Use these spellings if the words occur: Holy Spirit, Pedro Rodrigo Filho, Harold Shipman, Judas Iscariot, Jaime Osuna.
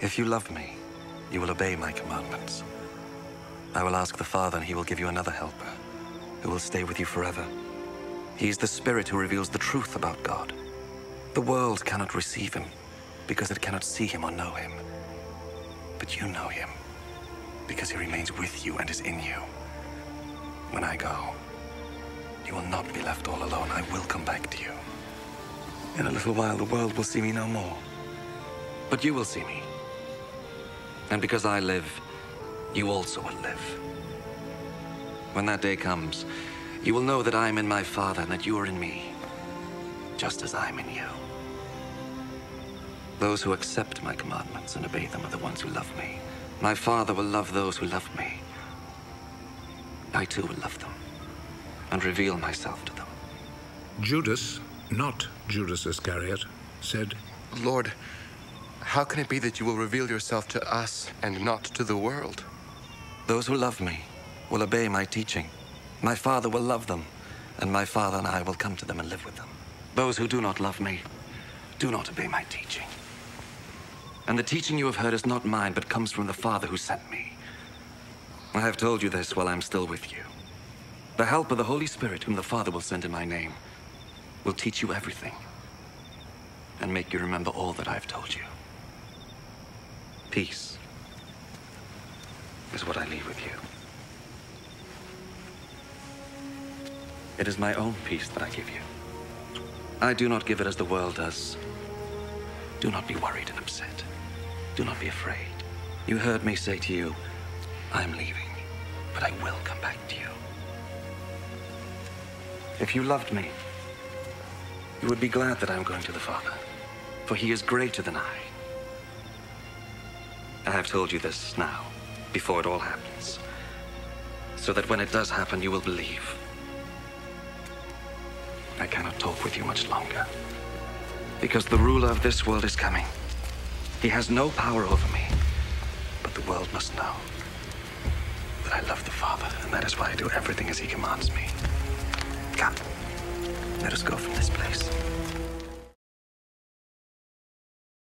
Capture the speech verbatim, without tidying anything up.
If you love me, you will obey my commandments. I will ask the Father, and he will give you another helper, who will stay with you forever. He is the Spirit who reveals the truth about God. The world cannot receive him, because it cannot see him or know him. But you know him, because he remains with you and is in you. When I go, you will not be left all alone. I will come back to you. In a little while, the world will see me no more. But you will see me. And because I live, you also will live. When that day comes, you will know that I am in my Father and that you are in me, just as I am in you. Those who accept my commandments and obey them are the ones who love me. My Father will love those who love me. I too will love them and reveal myself to them. Judas, not Judas Iscariot, said, Lord, how can it be that you will reveal yourself to us and not to the world? Those who love me will obey my teaching. My Father will love them, and my Father and I will come to them and live with them. Those who do not love me do not obey my teaching. And the teaching you have heard is not mine, but comes from the Father who sent me. I have told you this while I am still with you. The help of the Holy Spirit, whom the Father will send in my name, will teach you everything and make you remember all that I have told you. Peace is what I leave with you. It is my own peace that I give you. I do not give it as the world does. Do not be worried and upset. Do not be afraid. You heard me say to you, I am leaving, but I will come back to you. If you loved me, you would be glad that I am going to the Father, for he is greater than I. I have told you this now, before it all happens, so that when it does happen, you will believe. I cannot talk with you much longer, because the ruler of this world is coming. He has no power over me, but the world must know that I love the Father, and that is why I do everything as he commands me. Come, let us go from this place.